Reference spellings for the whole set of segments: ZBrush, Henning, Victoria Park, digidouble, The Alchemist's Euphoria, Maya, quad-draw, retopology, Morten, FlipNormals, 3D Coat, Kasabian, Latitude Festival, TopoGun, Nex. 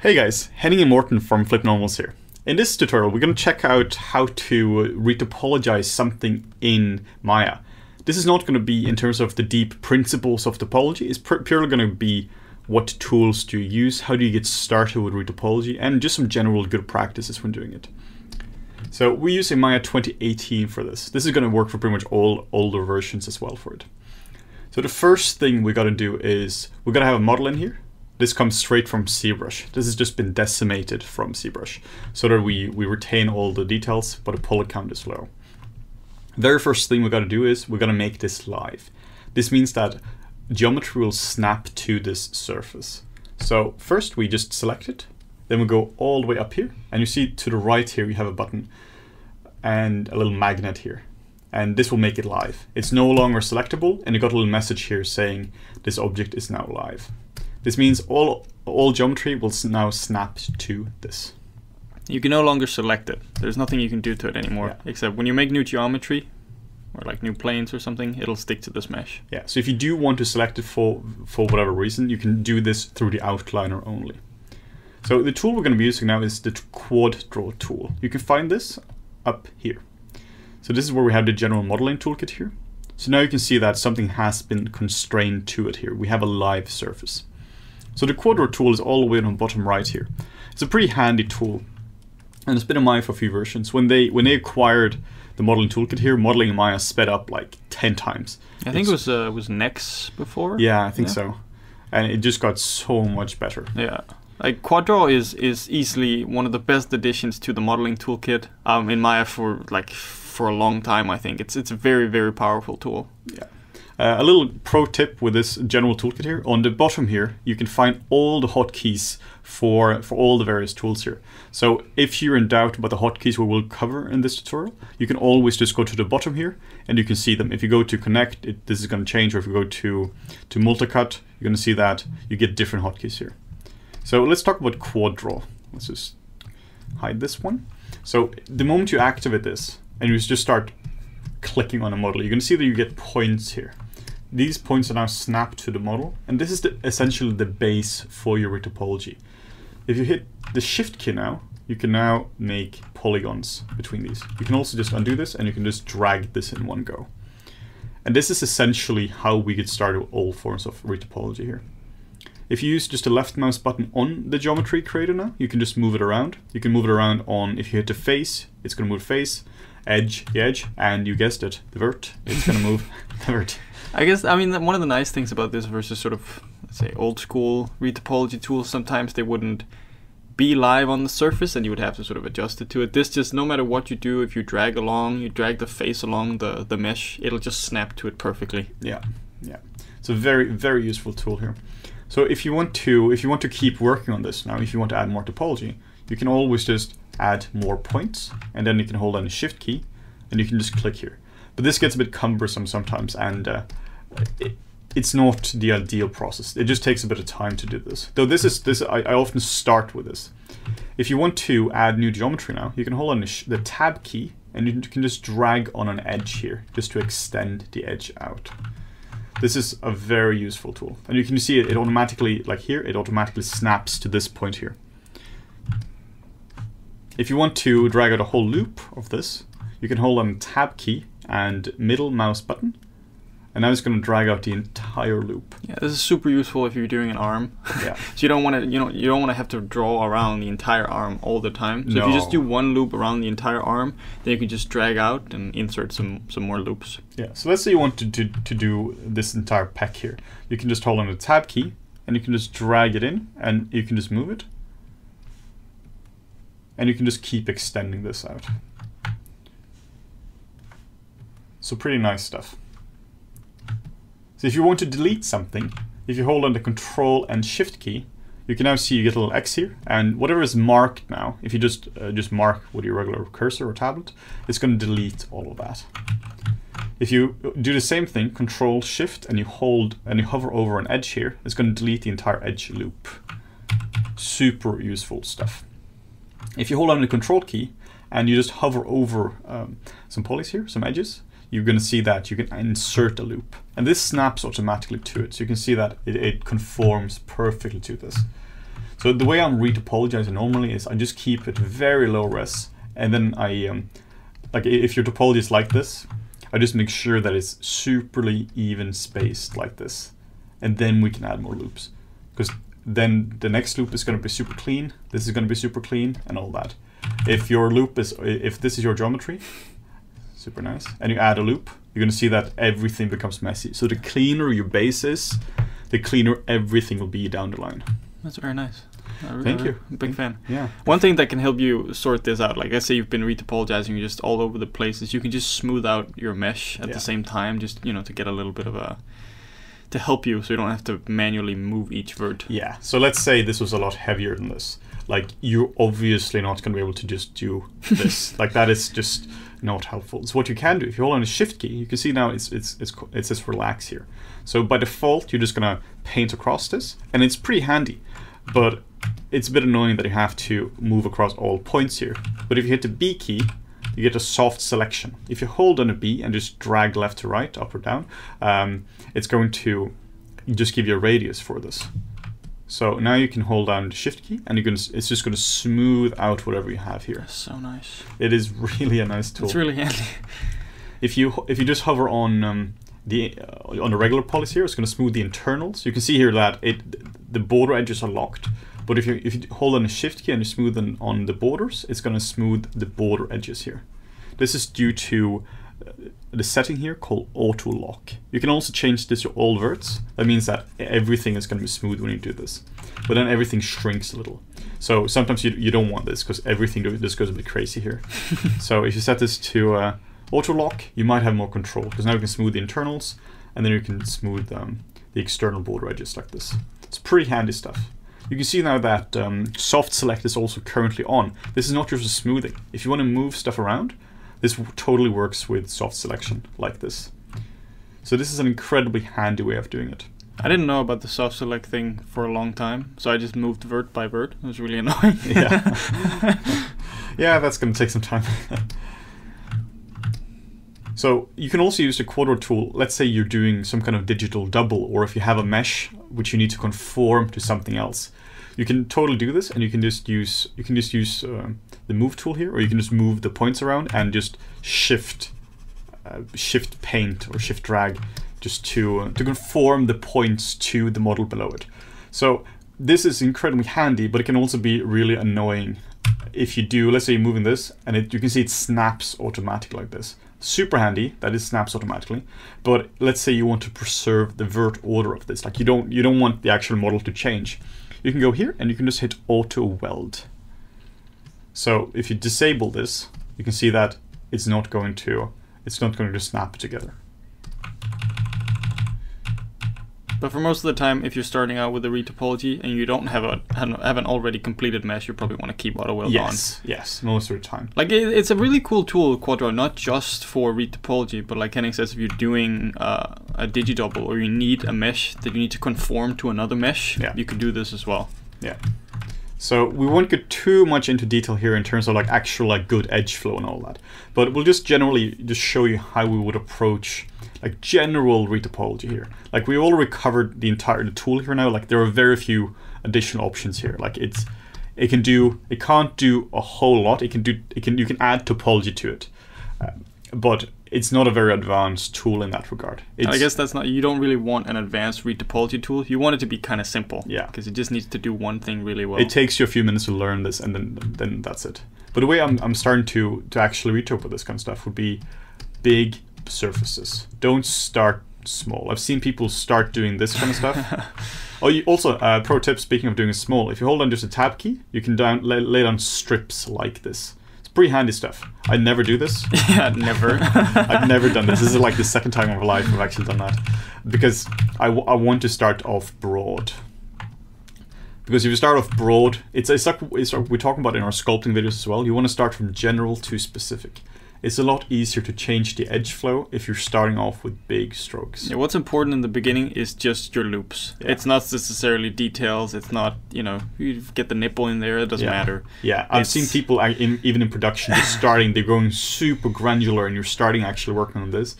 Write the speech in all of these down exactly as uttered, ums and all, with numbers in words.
Hey guys, Henning and Morten from FlipNormals here. In this tutorial, we're going to check out how to retopologize something in Maya. This is not going to be in terms of the deep principles of topology. It's purely going to be what tools do you use, how do you get started with retopology, and just some general good practices when doing it. So we're using Maya twenty eighteen for this. This is going to work for pretty much all older versions as well for it. So the first thing we got to do is we got to have a model in here. This comes straight from ZBrush. This has just been decimated from ZBrush so that we, we retain all the details, but the poly count is low. Very first thing we got to do is we're going to make this live. This means that geometry will snap to this surface. So first we just select it, then we go all the way up here, and you see to the right here you have a button and a little magnet here, and this will make it live. It's no longer selectable, and you got a little message here saying this object is now live. This means all all geometry will now snap to this. You can no longer select it. There's nothing you can do to it anymore, yeah. Except when you make new geometry, or like new planes or something, it'll stick to this mesh. Yeah, so if you do want to select it for, for whatever reason, you can do this through the outliner only. So the tool we're going to be using now is the quad-draw tool. You can find this up here. So this is where we have the general modeling toolkit here. So now you can see that something has been constrained to it here. We have a live surface. So the quad-draw tool is all the way on the bottom right here. It's a pretty handy tool, and it's been in Maya for a few versions. When they when they acquired the modeling toolkit here, modeling in Maya sped up like ten times. I think it's, it was uh, was Nex before. Yeah, I think yeah. so, and it just got so much better. Yeah, like quad-draw is is easily one of the best additions to the modeling toolkit um, in Maya for like for a long time. I think it's it's a very very powerful tool. Yeah. Uh, a little pro tip with this general toolkit here, on the bottom here, you can find all the hotkeys for, for all the various tools here. So if you're in doubt about the hotkeys we will cover in this tutorial, you can always just go to the bottom here and you can see them. If you go to connect, it, this is going to change, or if you go to, to multicut, you're going to see that you get different hotkeys here. So let's talk about quad-draw. Let's just hide this one. So the moment you activate this and you just start clicking on a model, you're going to see that you get points here. These points are now snapped to the model, and this is the, essentially the base for your retopology. If you hit the shift key now, you can now make polygons between these. You can also just undo this, and you can just drag this in one go. And this is essentially how we get started with all forms of retopology here. If you use just the left mouse button on the geometry creator now, you can just move it around. You can move it around on, if you hit the face, it's going to move face, edge, the edge, and you guessed it, the vert. It's going to move the vert. I guess, I mean, one of the nice things about this versus sort of, let's say, old school retopology tools, sometimes they wouldn't be live on the surface and you would have to sort of adjust it to it. This just, no matter what you do, if you drag along, you drag the face along the, the mesh, it'll just snap to it perfectly. Yeah, yeah. It's a very, very useful tool here. So if you want to, if you want to keep working on this now, if you want to add more topology, you can always just add more points, and then you can hold down the shift key, and you can just click here. But this gets a bit cumbersome sometimes, and uh, it, it's not the ideal process. It just takes a bit of time to do this. Though this is this, I, I often start with this. If you want to add new geometry now, you can hold on the, sh the tab key, and you can just drag on an edge here, just to extend the edge out. This is a very useful tool, and you can see it, it automatically, like here, it automatically snaps to this point here. If you want to drag out a whole loop of this, you can hold on tab key and middle mouse button, and now it's going to drag out the entire loop. Yeah, this is super useful if you're doing an arm. Yeah. So you don't want to, you know, you don't want to have to draw around the entire arm all the time. So no. If you just do one loop around the entire arm, then you can just drag out and insert some some more loops. Yeah. So let's say you want to to, to do this entire pack here. You can just hold on the tab key and you can just drag it in, and you can just move it. And you can just keep extending this out. So pretty nice stuff. So if you want to delete something, if you hold on the Control and Shift key, you can now see you get a little X here, and whatever is marked now, if you just uh, just mark with your regular cursor or tablet, it's going to delete all of that. If you do the same thing, Control Shift, and you hold and you hover over an edge here, it's going to delete the entire edge loop. Super useful stuff. If you hold on the Control key and you just hover over um, some polys here, some edges, you're going to see that you can insert a loop. And this snaps automatically to it. So you can see that it, it conforms perfectly to this. So the way I'm retopologizing normally is I just keep it very low res. And then I, um, like if your topology is like this, I just make sure that it's superly even spaced like this. And then we can add more loops. Because then the next loop is going to be super clean. This is going to be super clean and all that. If your loop is, if this is your geometry, super nice, and you add a loop, you're going to see that everything becomes messy. So the cleaner your base is, the cleaner everything will be down the line. That's very nice. Really Thank you. Big fan. Yeah. One thing that can help you sort this out, like I say, you've been retopologizing, you're just all over the places. You can just smooth out your mesh at yeah. the same time, just you know, to get a little bit of a, to help you, so you don't have to manually move each vert. Yeah. So let's say this was a lot heavier than this. Like you're obviously not going to be able to just do this. Like that is just not helpful. So what you can do, if you hold on the shift key, you can see now it's it's it's it says relax here. So by default, you're just going to paint across this, and it's pretty handy. But it's a bit annoying that you have to move across all points here. But if you hit the B key, you get a soft selection. If you hold on a B and just drag left to right, up or down, um, it's going to just give you a radius for this. So now you can hold down the shift key, and you're gonna, it's just going to smooth out whatever you have here. That's so nice. It is really a nice tool. It's really handy. If you if you just hover on um, the uh, on the regular polys here, it's going to smooth the internals. You can see here that it the border edges are locked. But if you if you hold on the shift key and you smooth on, on the borders, it's going to smooth the border edges here. This is due to uh, the setting here called auto lock. You can also change this to all verts. That means that everything is going to be smooth when you do this. But then everything shrinks a little. So sometimes you you don't want this because everything this goes a bit crazy here. So if you set this to uh, auto lock, you might have more control because now you can smooth the internals and then you can smooth um, the external border edges like this. It's pretty handy stuff. You can see now that um, soft select is also currently on. This is not just for smoothing. If you want to move stuff around, this totally works with soft selection like this. So this is an incredibly handy way of doing it. I didn't know about the soft select thing for a long time, so I just moved vert by vert. It was really annoying. Yeah, yeah, that's going to take some time. So you can also use the quad-draw tool. Let's say you're doing some kind of digital double, or if you have a mesh which you need to conform to something else, you can totally do this, and you can just use you can just use uh, the move tool here, or you can just move the points around and just shift uh, shift paint or shift drag just to uh, to conform the points to the model below it. So this is incredibly handy, but it can also be really annoying if you do. Let's say you're moving this, and it, you can see it snaps automatically like this. Super handy that it snaps automatically, but let's say you want to preserve the vert order of this. Like you don't you don't want the actual model to change. You can go here and you can just hit auto weld. So if you disable this, you can see that it's not going to it's not going to snap together. But for most of the time, if you're starting out with a retopology and you don't have a have an already completed mesh, you probably want to keep auto weld yes, on. Yes, yes, most of the time. Like it, it's a really cool tool, quad-draw, not just for retopology, but like Henning says, if you're doing uh, a digidouble or you need a mesh that you need to conform to another mesh, yeah. you can do this as well. Yeah. So we won't get too much into detail here in terms of like actual like good edge flow and all that, but we'll just generally just show you how we would approach like general retopology here. Like we already covered the entire the tool here now. Like there are very few additional options here. Like it's it can do it can't do a whole lot. It can do it can you can add topology to it, uh, but it's not a very advanced tool in that regard. It's, I guess that's not, you don't really want an advanced retopology tool. You want it to be kind of simple. Yeah. Because it just needs to do one thing really well. It takes you a few minutes to learn this, and then then that's it. But the way I'm, I'm starting to, to actually retopo this kind of stuff would be big surfaces. Don't start small. I've seen people start doing this kind of stuff. Oh, you also, uh, pro tip, speaking of doing it small, if you hold on just a tab key, you can down, lay, lay down strips like this. Pretty handy stuff. I never do this. Yeah, never. I've never done this. This is like the second time in my life I've actually done that. Because I, w I want to start off broad. Because if you start off broad, it's, it's, like, it's like we're talking about in our sculpting videos as well. You want to start from general to specific. it's a lot easier to change the edge flow if you're starting off with big strokes. Yeah, what's important in the beginning is just your loops. Yeah. It's not necessarily details. It's not, you know, you get the nipple in there, it doesn't yeah. matter. Yeah, I've it's... seen people in, even in production starting, they're going super granular and you're starting actually working on this.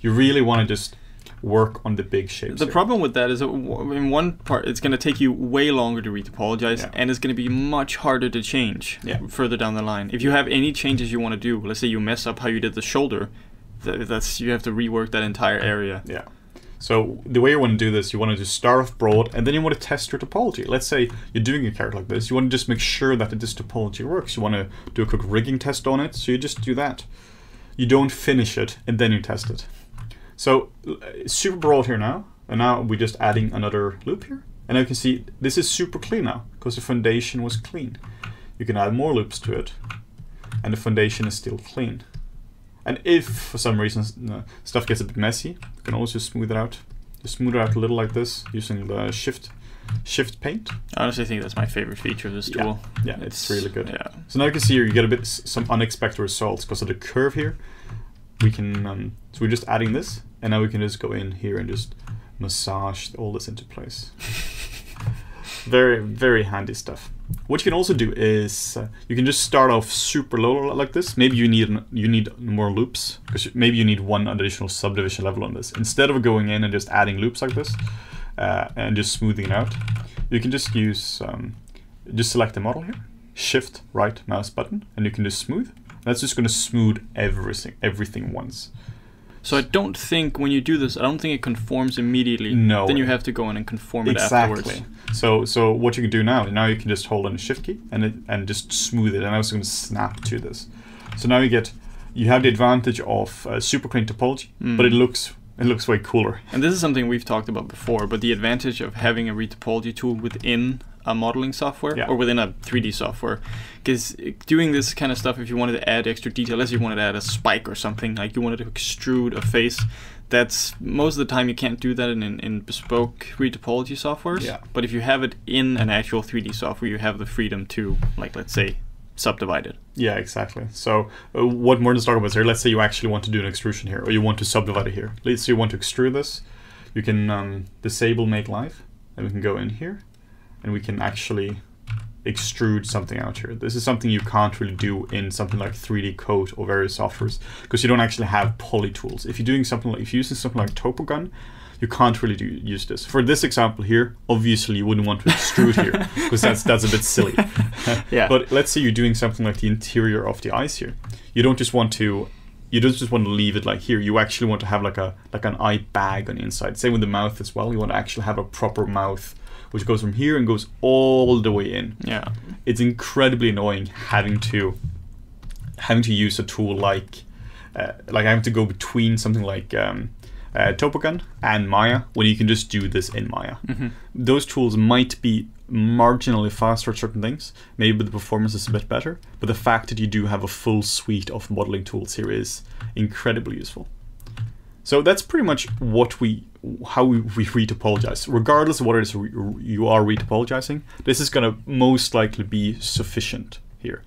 You really want to just work on the big shapes. The here. problem with that is that in one part, it's going to take you way longer to retopologize, yeah. and it's going to be much harder to change yeah. further down the line. If you have any changes you want to do, let's say you mess up how you did the shoulder, th that's you have to rework that entire area. Yeah. So the way you want to do this, you want to just start off broad, and then you want to test your topology. Let's say you're doing a character like this, you want to just make sure that this topology works. You want to do a quick rigging test on it, so you just do that. You don't finish it, and then you test it. So super broad here now, and now we're just adding another loop here. And now you can see this is super clean now because the foundation was clean. You can add more loops to it and the foundation is still clean. And if for some reason stuff gets a bit messy, you can also smooth it out. Just smooth it out a little like this using the shift shift paint. I honestly think that's my favorite feature of this tool. Yeah, yeah it's, it's really good. Yeah. So now you can see here you get a bit some unexpected results because of the curve here. We can, um, so we're just adding this, and now we can just go in here and just massage all this into place. Very, very handy stuff. What you can also do is uh, you can just start off super low like this. Maybe you need you need more loops because maybe you need one additional subdivision level on this. Instead of going in and just adding loops like this uh, and just smoothing it out, you can just use um, just select the model here, shift right mouse button, and you can just smooth. That's just going to smooth everything, everything once. So I don't think when you do this, I don't think it conforms immediately. No. Then you have to go in and conform it exactly. afterwards. Exactly. So, so what you can do now, now you can just hold on the shift key and it, and just smooth it. And I was going to snap to this. So now you get, you have the advantage of uh, super clean topology, mm. but it looks it looks way cooler. And this is something we've talked about before, but the advantage of having a retopology tool within a modeling software yeah. or within a three D software, because doing this kind of stuff, if you wanted to add extra detail, let's say you wanted to add a spike or something, like you wanted to extrude a face, that's most of the time you can't do that in, in, in bespoke retopology softwares. Yeah. But if you have it in an actual three D software, you have the freedom to, like, let's say, subdivide it. Yeah, exactly. So uh, what Morten's talking about is here, let's say you actually want to do an extrusion here, or you want to subdivide it here. Let's say you want to extrude this, you can um, disable make live, and we can go in here. And we can actually extrude something out here. This is something you can't really do in something like three D Coat or various softwares because you don't actually have poly tools. If you're doing something like, if you're using something like TopoGun, you can't really do, use this. For this example here, obviously you wouldn't want to extrude here because that's that's a bit silly. Yeah. But let's say you're doing something like the interior of the eyes here. You don't just want to. You don't just want to leave it like here. You actually want to have like a like an eye bag on the inside. Same with the mouth as well. You want to actually have a proper mouth, which goes from here and goes all the way in. Yeah, it's incredibly annoying having to having to use a tool like uh, like I have to go between something like um, uh, TopoGun and Maya when you can just do this in Maya. Mm-hmm. Those tools might be marginally faster at certain things, maybe the performance is a bit better, but the fact that you do have a full suite of modeling tools here is incredibly useful. So that's pretty much what we how we, we retopologize. Regardless of what it is you are retopologizing, this is going to most likely be sufficient here.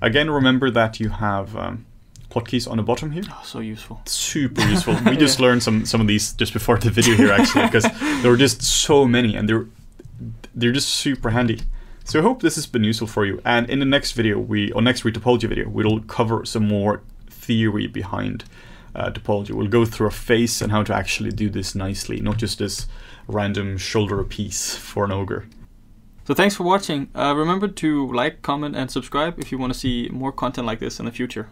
Again, remember that you have um, hotkeys on the bottom here. Oh, so useful. Super useful. We just yeah. learned some some of these just before the video here actually, because there were just so many and they're They're just super handy. So I hope this has been useful for you. And in the next video, we or next retopology video, we'll cover some more theory behind uh, topology. We'll go through a face and how to actually do this nicely, not just this random shoulder piece for an ogre. So thanks for watching. Uh, remember to like, comment, and subscribe if you want to see more content like this in the future.